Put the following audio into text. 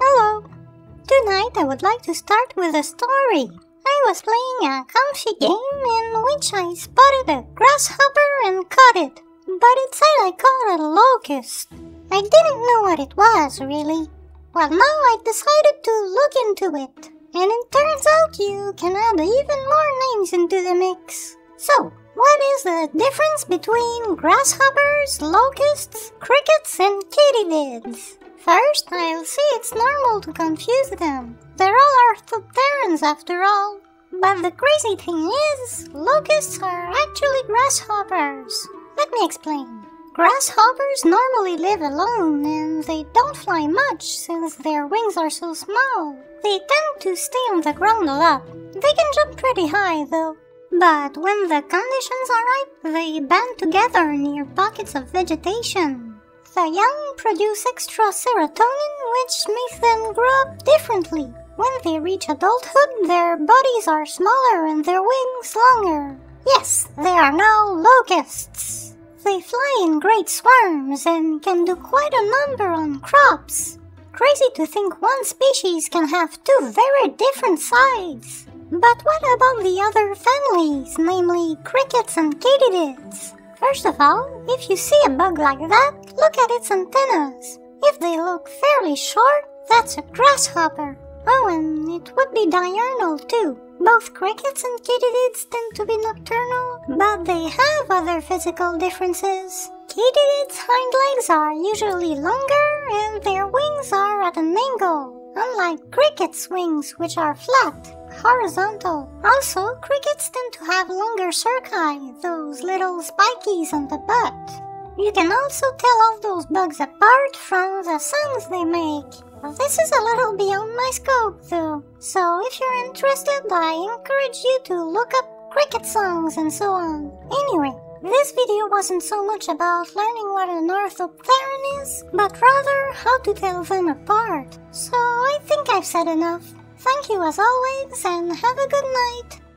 Hello. Tonight I would like to start with a story. I was playing a comfy game in which I spotted a grasshopper and caught it. But inside I caught a locust. I didn't know what it was, really. Well, now I decided to look into it. And it turns out you can add even more names into the mix. So, what is the difference between grasshoppers, locusts, crickets, and katydids? First, I'll say it's normal to confuse them. They're all orthopterans after all. But the crazy thing is, locusts are actually grasshoppers. Let me explain. Grasshoppers normally live alone and they don't fly much since their wings are so small. They tend to stay on the ground a lot. They can jump pretty high though. But when the conditions are right, they band together near pockets of vegetation. The young produce extra serotonin, which makes them grow up differently. When they reach adulthood, their bodies are smaller and their wings longer. Yes, they are now locusts. They fly in great swarms and can do quite a number on crops. Crazy to think one species can have two very different sides. But what about the other families, namely crickets and katydids? First of all, if you see a bug like that, look at its antennas. If they look fairly short, that's a grasshopper. Oh, and it would be diurnal too. Both crickets and katydids tend to be nocturnal, but they have other physical differences. Katydids' hind legs are usually longer and their wings are at an angle. Unlike crickets' wings, which are flat, horizontal. Also, crickets tend to have longer cerci, those little spikies on the butt. You can also tell all those bugs apart from the sounds they make. This is a little beyond my scope, though. So if you're interested, I encourage you to look up cricket songs and so on. Anyway, this video wasn't so much about learning what an orthopteran is, but rather how to tell them apart. So I think I've said enough. Thank you as always, and have a good night!